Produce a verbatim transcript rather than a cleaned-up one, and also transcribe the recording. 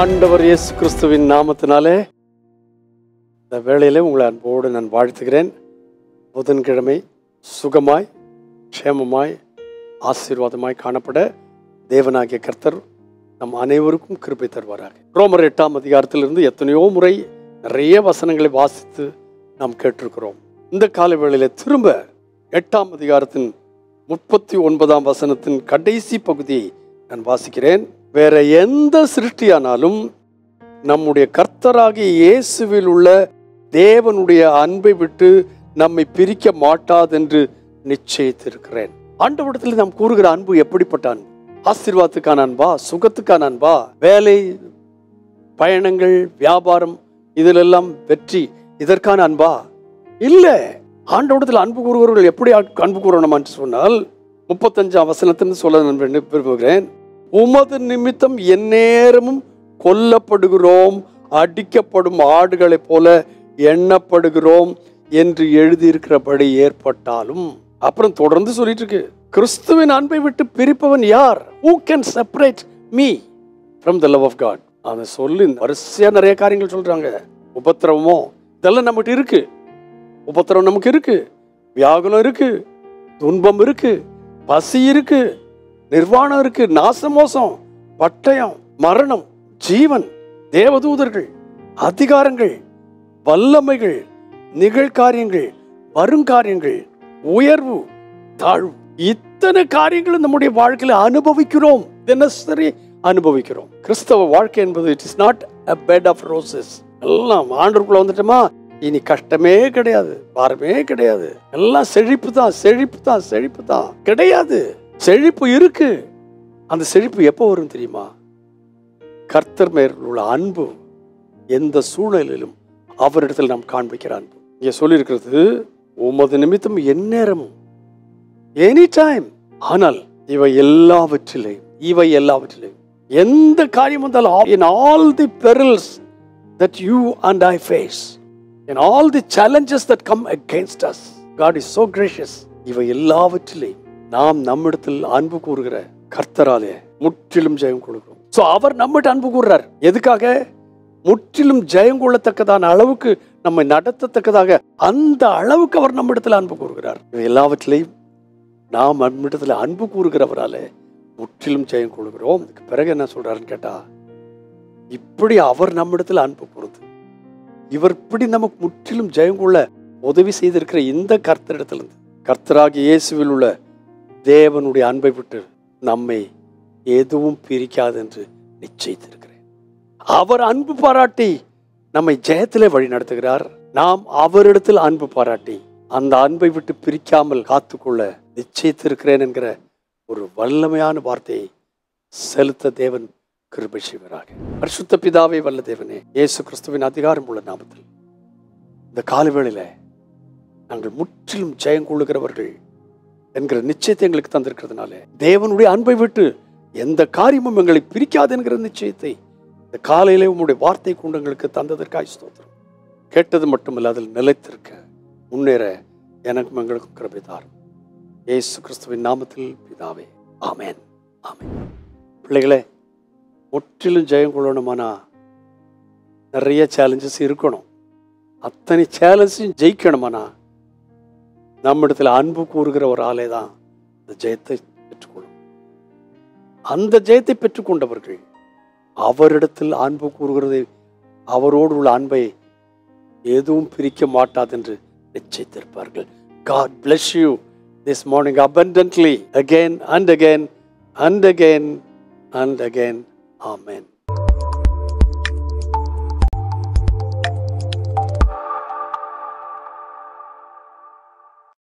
ஆண்டவர் இயேசு கிறிஸ்துவின் நாமத்தினாலே இந்த வேளையிலே உங்களை அன்போடு நான் வாழ்த்துகிறேன். புதன்கிழமை சுகமாய் க்ஷேமமாய் ஆசீர்வாதமாய் காணப்பட தேவனாகிய கர்த்தர் நம் அனைவருக்கும் கிருபை தருவாராக. ரோமர் எட்டாம் அதிகாரத்திலிருந்து எத்தனையோ முறை நிறைய வசனங்களை வாசித்து நாம் கேட்டிருக்கிறோம். இந்த கால வேளையிலே திரும்ப எட்டாம் அதிகாரத்தின் முப்பத்தி ஒன்பதாம் வசனத்தின் கடைசி பகுதியை நான் வாசிக்கிறேன். வேற எந்த சிருஷ்டியானாலும் நம்முடைய கர்த்தராகிய இயேசுவில் உள்ள தேவனுடைய அன்பை விட்டு நம்மை பிரிக்க மாட்டாதென்று நிச்சயித்திருக்கிறேன். ஆண்டவரிடத்தில் நாம் கூறுகிற அன்பு எப்படிப்பட்ட அன்பு? ஆசீர்வாதத்துக்கான அன்பா, சுகத்துக்கான அன்பா, வேலை, பயணங்கள், வியாபாரம், இதிலெல்லாம் வெற்றி, இதற்கான அன்பா? இல்லை. ஆண்டவரிடத்தில் அன்பு கூறுகிறவர்கள் எப்படி அன்பு கூறணும் என்று சொன்னால், முப்பத்தஞ்சாம் வசனத்திலிருந்து சொல்ல நான் விரும்புகிறேன். உமது நிமித்தம் எந்நேரமும் கொல்லப்படுகிறோம், அடிக்கப்படும் ஆடுகளைப் போல எண்ணப்படுகிறோம் என்று எழுதியிருக்கிறபடி ஏற்பட்டாலும். அப்புறம் தொடர்ந்து சொல்லிட்டு இருக்கு, கிறிஸ்துவின் அன்பை விட்டு பிரிப்பவன் யார்? Who can separate me from the love of God? அவன் சொல்லி வரிசையா நிறைய காரியங்கள் சொல்றாங்க. உபத்திரவமோ இதெல்லாம் நம்மகிட்ட இருக்கு, உபத்திரவம் நமக்கு இருக்கு, வியாகுலம் இருக்கு, துன்பம் இருக்கு, பசி இருக்கு, நிர்வாணம் இருக்கு, நாசமோசம், பட்டயம், மரணம், ஜீவன், தேவதூதர்கள், அதிகாரங்கள், வல்லமைகள், நிகழ்காரியங்கள், வருங்காரியங்கள், உயர்வு, தாழ்வு, இத்தனை காரியங்களும் நம்முடைய வாழ்க்கையில அனுபவிக்கிறோம், தினசரி அனுபவிக்கிறோம். கிறிஸ்தவ வாழ்க்கை என்பது it is not a bed of roses. எல்லாம் ஆண்டவருக்குள்ள வந்துட்டோமா இனி கஷ்டமே கிடையாது, பாரமே கிடையாது, எல்லாம் செழிப்பு தான் செழிப்பு தான் செழிப்பு தான் கிடையாது. செழிப்பு இருக்கு. அந்த செழிப்பு எப்போ வரும் தெரியுமா? கர்த்தர் மேல் உள்ள அன்பு, எந்த சூழலிலும் அவரிடத்தில் நாம் காண்பிக்கிற அன்பு. இங்கே சொல்லியிருக்கிறது உமது நிமித்தம் எந்நேரமும், எனி டைம். ஆனால் இவை எல்லாவற்றிலையும் இவை எல்லாவற்றிலையும் எந்த காரியம் வந்தாலும், in all the perils that you and I face, in all the challenges that come against us, God is so gracious. இவை எல்லாவற்றிலையும் நாம் நம்மிடத்தில் அன்பு கூறுகிற கர்த்தராலே முற்றிலும் ஜெயம் கொடுக்கிறோம். சோ அவர் நம்மகிட்ட அன்பு கூறுறார். எதுக்காக? முற்றிலும் ஜெயம் கொள்ளத்தக்கதான அளவுக்கு நம்மை நடத்தத்தக்கதாக அந்த அளவுக்கு அவர் நம்மிடத்தில் அன்பு கூறுகிறார். எல்லாவற்றிலையும் நாம் நம்மிடத்தில் அன்பு கூறுகிறவராலே முற்றிலும் ஜெயம் கொள்கிறோம். அதுக்கு பிறகு என்ன சொல்றாருன்னு கேட்டா, இப்படி அவர் நம்மிடத்தில் அன்பு கூறுது, இவர் இப்படி நமக்கு முற்றிலும் ஜெயம் கொள்ள உதவி செய்திருக்கிற இந்த கர்த்தரிடத்திலிருந்து, கர்த்தராகிய இயேசுவில் உள்ள தேவனுடைய அன்பை விட்டு நம்மை எதுவும் பிரிக்காது என்று நிச்சயித்திருக்கிறேன். அவர் அன்பு பாராட்டி நம்மை ஜெயத்திலே வழி நடத்துகிறார். நாம் அவரிடத்தில் அன்பு பாராட்டி அந்த அன்பை விட்டு பிரிக்காமல் காத்துக்கொள்ள நிச்சயித்திருக்கிறேன் என்கிற ஒரு வல்லமையான வார்த்தையை செலுத்த தேவன் கிருபை செய்வராக. பரிசுத்த பிதாவே, வல்ல தேவனே, இயேசு கிறிஸ்துவின் அதிகாரம் உள்ள நாமத்தில் இந்த காலவேளையில நாங்கள் முற்றிலும் ஜெயம் கொள்ளுகிறவர்கள் என்கிற நிச்சயத்தை எங்களுக்கு தந்திருக்கிறதுனால, தேவனுடைய அன்பை விட்டு எந்த காரியமும் எங்களை பிரிக்காது என்கிற நிச்சயத்தை இந்த காலையிலே உங்களுடைய வார்த்தை கொண்டு எங்களுக்கு தந்ததற்காய் ஸ்தோத்திரம். கேட்டது மட்டுமல்ல, அதில் நிலைத்திருக்க முன்னேற எனக்கும் எங்களுக்கும் கிருபை தாரும். இயேசு கிறிஸ்துவின் நாமத்தில் பிதாவே, ஆமேன், ஆமேன். பிள்ளைகளே, முற்றிலும் ஜெயம் கொள்ளணுமானா நிறைய சேலஞ்சஸ் இருக்கணும். அத்தனை சேலஞ்சையும் ஜெயிக்கணுமானா நம்மிடத்தில் அன்பு கூறுகிற ஒரு ஆளே தான் அந்த ஜெயத்தை பெற்றுக்கொள்ளும். அந்த ஜெயத்தை பெற்றுக்கொண்டவர்கள் அவரிடத்தில் அன்பு கூறுகிறதை, அவரோடு உள்ள அன்பை எதுவும் பிரிக்க மாட்டாது என்று நிச்சயித்திருப்பார்கள். God bless you this morning abundantly again and again and again and again. Amen.